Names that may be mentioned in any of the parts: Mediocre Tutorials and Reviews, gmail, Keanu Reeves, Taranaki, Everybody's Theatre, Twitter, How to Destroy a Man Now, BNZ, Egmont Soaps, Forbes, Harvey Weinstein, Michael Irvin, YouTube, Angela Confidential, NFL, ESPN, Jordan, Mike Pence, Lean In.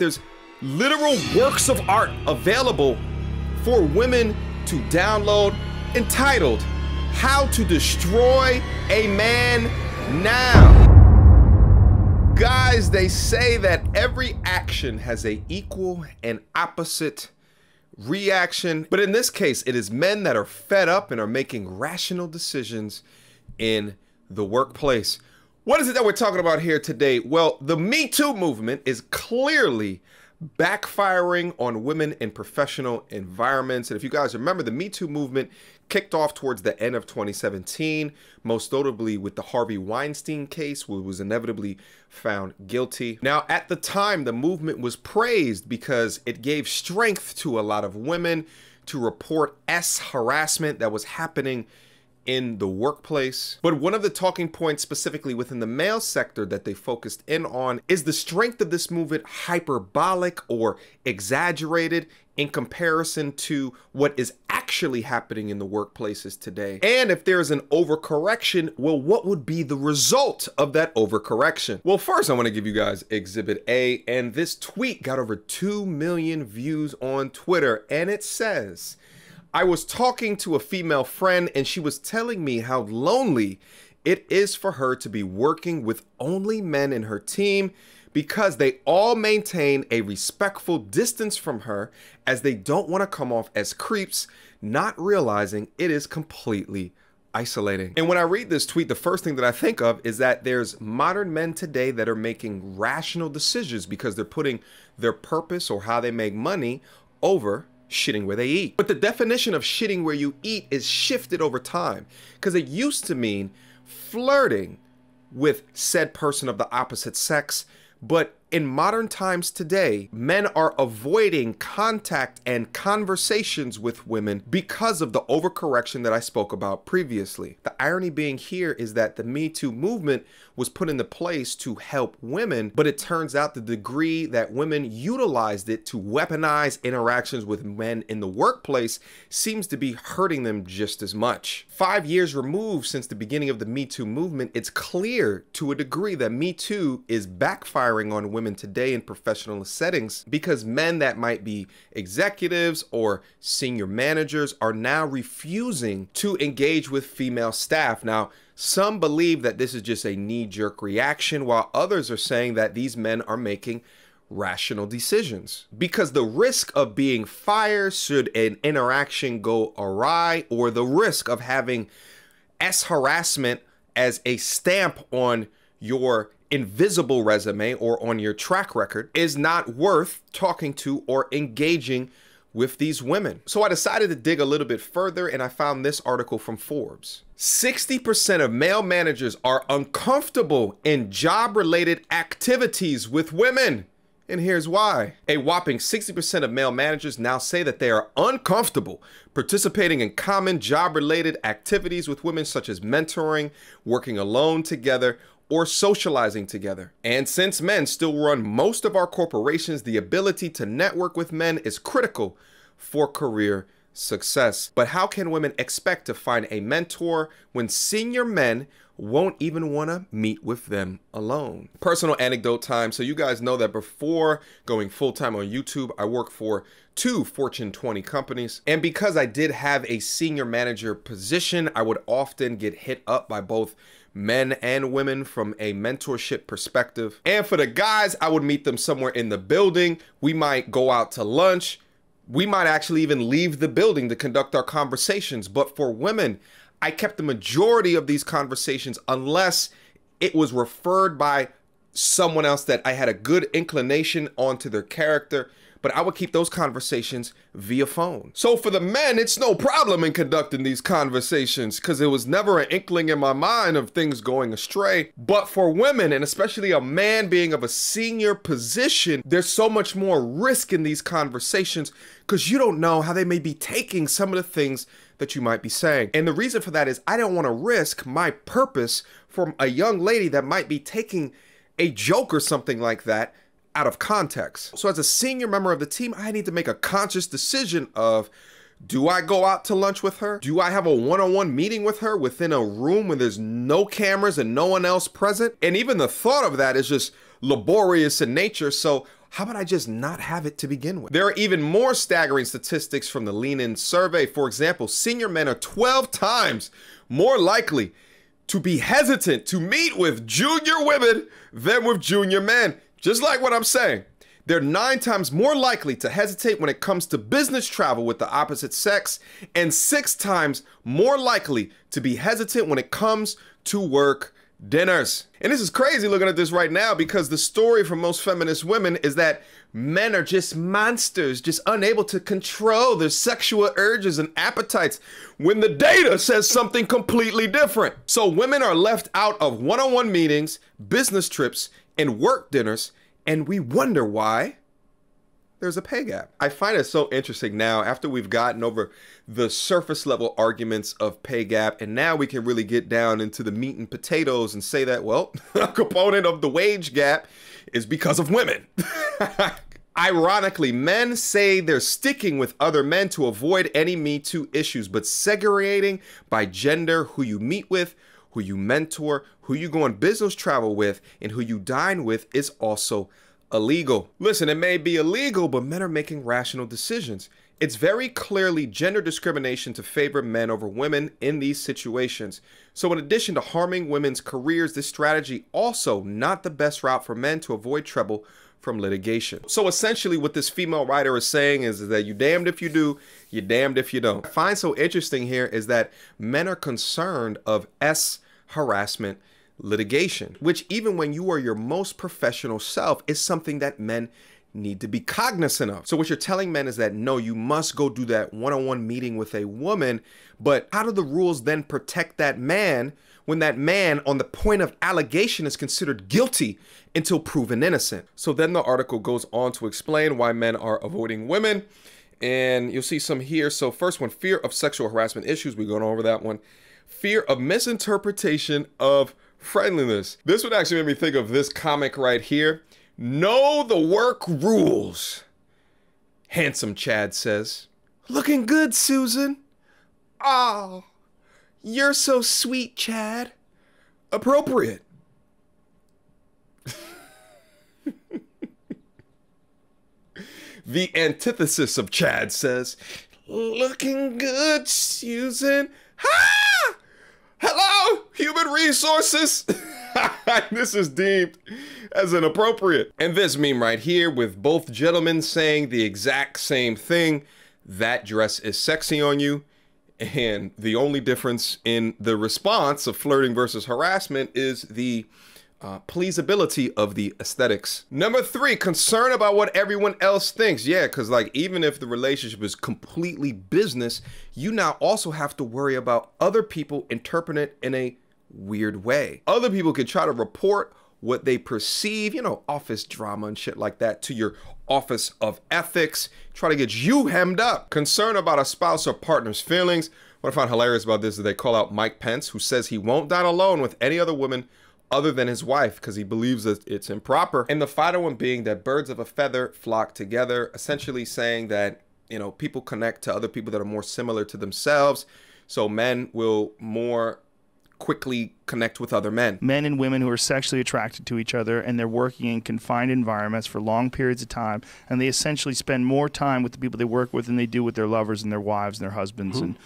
There's literal works of art available for women to download entitled How to Destroy a Man Now. Guys, they say that every action has an equal and opposite reaction, but in this case, it is men that are fed up and are making rational decisions in the workplace. What is it that we're talking about here today? Well, the Me Too movement is clearly backfiring on women in professional environments. And if you guys remember, the Me Too movement kicked off towards the end of 2017, most notably with the Harvey Weinstein case, who was inevitably found guilty. Now, at the time, the movement was praised because it gave strength to a lot of women to report harassment that was happening in the workplace. But one of the talking points specifically within the male sector that they focused in on is the strength of this movement hyperbolic or exaggerated in comparison to what is actually happening in the workplaces today. And if there is an overcorrection, well, what would be the result of that overcorrection? Well, first I want to give you guys Exhibit A, and this tweet got over 2 million views on Twitter, and it says, I was talking to a female friend and she was telling me how lonely it is for her to be working with only men in her team because they all maintain a respectful distance from her as they don't want to come off as creeps, not realizing it is completely isolating. And when I read this tweet, the first thing that I think of is that there's modern men today that are making rational decisions because they're putting their purpose or how they make money over shitting where they eat. But the definition of shitting where you eat is shifted over time, because it used to mean flirting with said person of the opposite sex. But in modern times today, men are avoiding contact and conversations with women because of the overcorrection that I spoke about previously. The irony being here is that the Me Too movement was put into place to help women, but it turns out the degree that women utilized it to weaponize interactions with men in the workplace seems to be hurting them just as much. 5 years removed since the beginning of the Me Too movement, it's clear to a degree that Me Too is backfiring on women today in professional settings, because men that might be executives or senior managers are now refusing to engage with female staff. Now, some believe that this is just a knee-jerk reaction, while others are saying that these men are making rational decisions, because the risk of being fired should an interaction go awry, or the risk of having harassment as a stamp on your invisible resume or on your track record is not worth talking to or engaging with these women. So I decided to dig a little bit further, and I found this article from Forbes. 60% of male managers are uncomfortable in job-related activities with women. And here's why. A whopping 60% of male managers now say that they are uncomfortable participating in common job-related activities with women, such as mentoring, working alone together, or socializing together. And since men still run most of our corporations, the ability to network with men is critical for career success. But how can women expect to find a mentor when senior men won't even want to meet with them alone? Personal anecdote time. So you guys know that before going full-time on YouTube, I worked for two Fortune 20 companies. And because I did have a senior manager position, I would often get hit up by both men and women from a mentorship perspective. And for the guys, I would meet them somewhere in the building. We might go out to lunch. We might actually even leave the building to conduct our conversations. But for women, I kept the majority of these conversations unless it was referred by someone else that I had a good inclination onto their character. But I would keep those conversations via phone. So for the men, it's no problem in conducting these conversations, because there was never an inkling in my mind of things going astray. But for women, and especially a man being of a senior position, there's so much more risk in these conversations, because you don't know how they may be taking some of the things that you might be saying. And the reason for that is I don't want to risk my purpose from a young lady that might be taking a joke or something like that out of context. So as a senior member of the team, I need to make a conscious decision of, do I go out to lunch with her? Do I have a one-on-one meeting with her within a room where there's no cameras and no one else present? And even the thought of that is just laborious in nature. So how about I just not have it to begin with? There are even more staggering statistics from the Lean In survey. For example, senior men are 12 times more likely to be hesitant to meet with junior women than with junior men. Just like what I'm saying. They're 9 times more likely to hesitate when it comes to business travel with the opposite sex, and 6 times more likely to be hesitant when it comes to work dinners. And this is crazy looking at this right now, because the story for most feminist women is that men are just monsters, just unable to control their sexual urges and appetites, when the data says something completely different. So women are left out of one-on-one meetings, business trips, and work dinners, and we wonder why there's a pay gap. I find it so interesting now, after we've gotten over the surface level arguments of pay gap, and now we can really get down into the meat and potatoes and say that, well, a component of the wage gap is because of women. Ironically, men say they're sticking with other men to avoid any Me Too issues, but segregating by gender who you meet with, who you mentor, who you go on business travel with, and who you dine with is also illegal. Listen, it may be illegal, but men are making rational decisions. It's very clearly gender discrimination to favor men over women in these situations. So in addition to harming women's careers, this strategy also not the best route for men to avoid trouble from litigation. So essentially what this female writer is saying is that you damned if you do, you damned if you don't. What I find so interesting here is that men are concerned of harassment litigation, which even when you are your most professional self is something that men need to be cognizant of. So what you're telling men is that, no, you must go do that one-on-one meeting with a woman, but how do the rules then protect that man when that man on the point of allegation is considered guilty until proven innocent? So then the article goes on to explain why men are avoiding women, and you'll see some here. So first one, fear of sexual harassment issues. We're going over that one. Fear of misinterpretation of friendliness. This would actually make me think of this comic right here. Know the work rules. Handsome Chad says, looking good, Susan. Oh, you're so sweet, Chad. Appropriate. The antithesis of Chad says, looking good, Susan. Ha! Hello, human resources. This is deemed as inappropriate. And this meme right here with both gentlemen saying the exact same thing. That dress is sexy on you. And the only difference in the response of flirting versus harassment is the pleasability of the aesthetics. Number 3, concern about what everyone else thinks. Yeah, because like even if the relationship is completely business, you now also have to worry about other people interpreting it in a weird way. Other people can try to report what they perceive, you know, office drama and shit like that to your office of ethics, try to get you hemmed up. Concern about a spouse or partner's feelings. What I found hilarious about this is they call out Mike Pence, who says he won't dine alone with any other woman other than his wife, because he believes that it's improper. And the final one being that birds of a feather flock together, essentially saying that, you know, people connect to other people that are more similar to themselves. So men will more quickly connect with other men. Men and women who are sexually attracted to each other, and they're working in confined environments for long periods of time, and they essentially spend more time with the people they work with than they do with their lovers and their wives and their husbands. Mm-hmm. And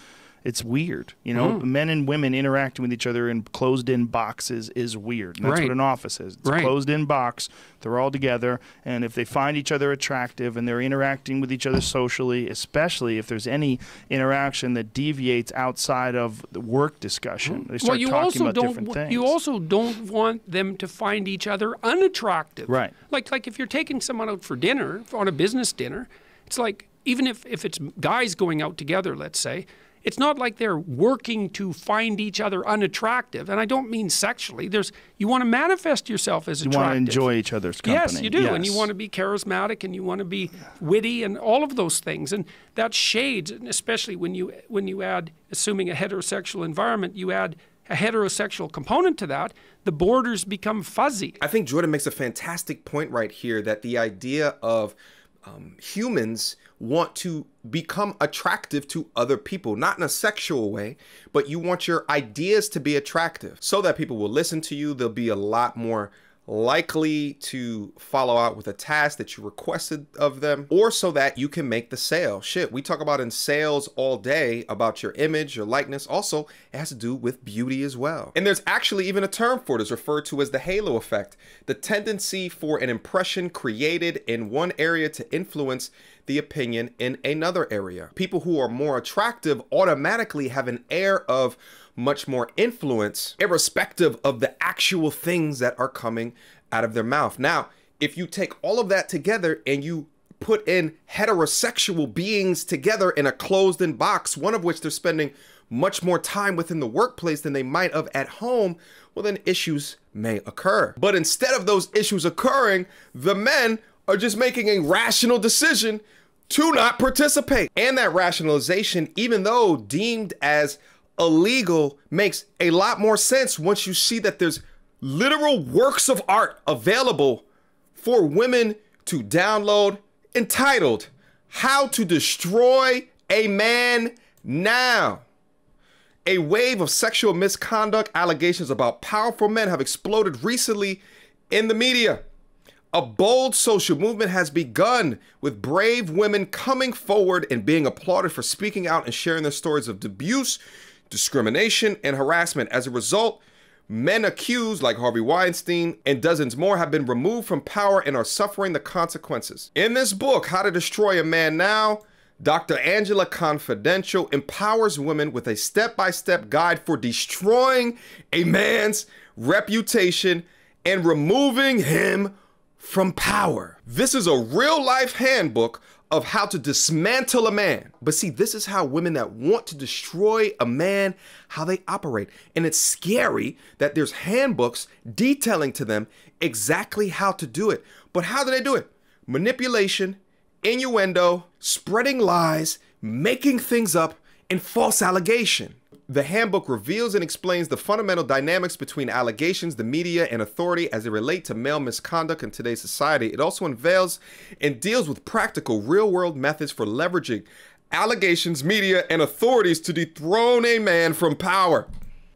it's weird, you know. Mm-hmm. Men and women interacting with each other in closed-in boxes is weird. And that's what an office is. It's a closed-in box. They're all together, and if they find each other attractive and they're interacting with each other socially, especially if there's any interaction that deviates outside of the work discussion, they start talking about different things. You also don't want them to find each other unattractive. Right. Like if you're taking someone out for dinner, on a business dinner, it's like, even if it's guys going out together, let's say, it's not like they're working to find each other unattractive, and I don't mean sexually. There's, you want to manifest yourself as attractive. You want to enjoy each other's company. Yes, you do, and you want to be charismatic, and you want to be witty, and all of those things. And that shades, especially when you add, assuming a heterosexual environment, you add a heterosexual component to that, the borders become fuzzy. I think Jordan makes a fantastic point right here, that the idea of humans want to become attractive to other people, not in a sexual way, but you want your ideas to be attractive so that people will listen to you. There'll be a lot more likely to follow out with a task that you requested of them, or so that you can make the sale. Shit, we talk about in sales all day about your image, your likeness. Also, it has to do with beauty as well. And there's actually even a term for it. It's referred to as the halo effect, the tendency for an impression created in one area to influence the opinion in another area. People who are more attractive automatically have an air of much more influence, irrespective of the actual things that are coming out of their mouth. Now, if you take all of that together and you put in heterosexual beings together in a closed-in box, one of which they're spending much more time within the workplace than they might have at home, well, then issues may occur. But instead of those issues occurring, the men are just making a rational decision to not participate. And that rationalization, even though deemed as illegal, makes a lot more sense once you see that there's literal works of art available for women to download entitled How to Destroy a Man Now. A wave of sexual misconduct allegations about powerful men have exploded recently in the media. A bold social movement has begun, with brave women coming forward and being applauded for speaking out and sharing their stories of abuse, discrimination, and harassment. As a result, men accused, like Harvey Weinstein and dozens more, have been removed from power and are suffering the consequences. In this book, How to Destroy a Man Now, Dr. Angela Confidential empowers women with a step-by-step guide for destroying a man's reputation and removing him from power. This is a real-life handbook of how to dismantle a man. But see, this is how women that want to destroy a man, how they operate. And it's scary that there's handbooks detailing to them exactly how to do it. But how do they do it? Manipulation, innuendo, spreading lies, making things up, and false allegation. The handbook reveals and explains the fundamental dynamics between allegations, the media, and authority as they relate to male misconduct in today's society. It also unveils and deals with practical, real-world methods for leveraging allegations, media, and authorities to dethrone a man from power.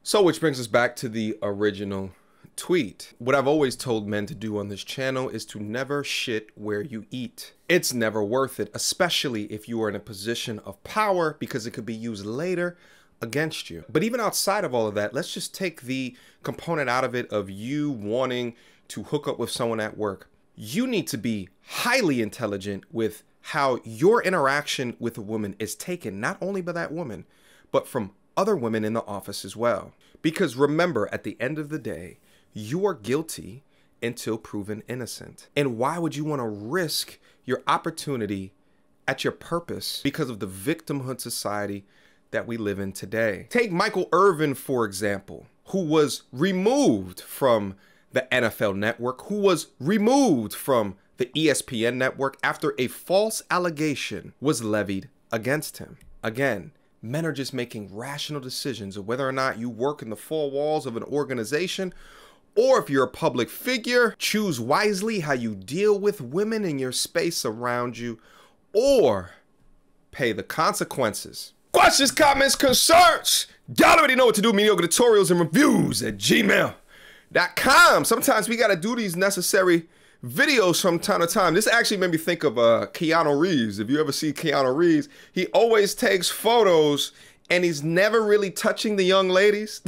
So, which brings us back to the original tweet. What I've always told men to do on this channel is to never shit where you eat. It's never worth it, especially if you are in a position of power, because it could be used later against you. But even outside of all of that, let's just take the component out of it of you wanting to hook up with someone at work. You need to be highly intelligent with how your interaction with a woman is taken, not only by that woman, but from other women in the office as well. Because remember, at the end of the day, you are guilty until proven innocent. And why would you want to risk your opportunity at your purpose because of the victimhood society that we live in today? Take Michael Irvin, for example, who was removed from the NFL network, who was removed from the ESPN network after a false allegation was levied against him. Again, men are just making rational decisions of whether or not you work in the four walls of an organization, or if you're a public figure, choose wisely how you deal with women in your space around you, or pay the consequences. Questions, comments, concerns, y'all already know what to do. Mediocre Tutorials and Reviews at gmail.com. Sometimes we got to do these necessary videos from time to time. This actually made me think of Keanu Reeves. If you ever see Keanu Reeves, he always takes photos and he's never really touching the young ladies.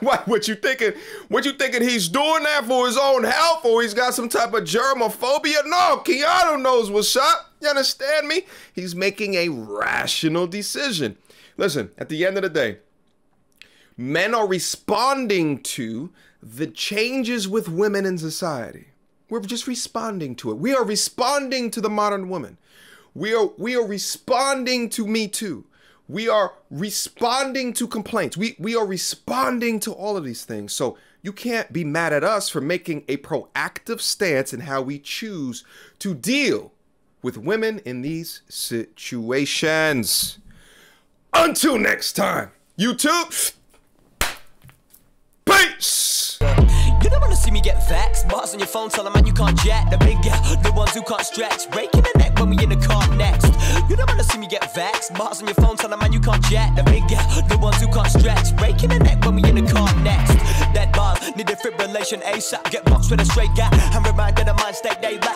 What you thinking? What you thinking he's doing that for his own health, or he's got some type of germophobia? No, Keanu knows what's up. You understand me? He's making a rational decision. Listen, at the end of the day, men are responding to the changes with women in society. We're just responding to it. We are responding to the modern woman. We are responding to Me Too. We are responding to complaints. We are responding to all of these things. So you can't be mad at us for making a proactive stance in how we choose to deal with women in these situations. Until next time, YouTube, peace. You don't wanna see me get vaxxed. Bars on your phone, tell a man you can't jack. The big guy, the ones who can't stretch, breaking the neck when we in the car next. You don't wanna see me get vaxxed. Bars on your phone, tell a man you can't jack. The big guy, the ones who can't stretch, breaking the neck when we in the car next. That bars need different relation ASAP. Get boxed with a straight guy. I'm reminded of my state they like.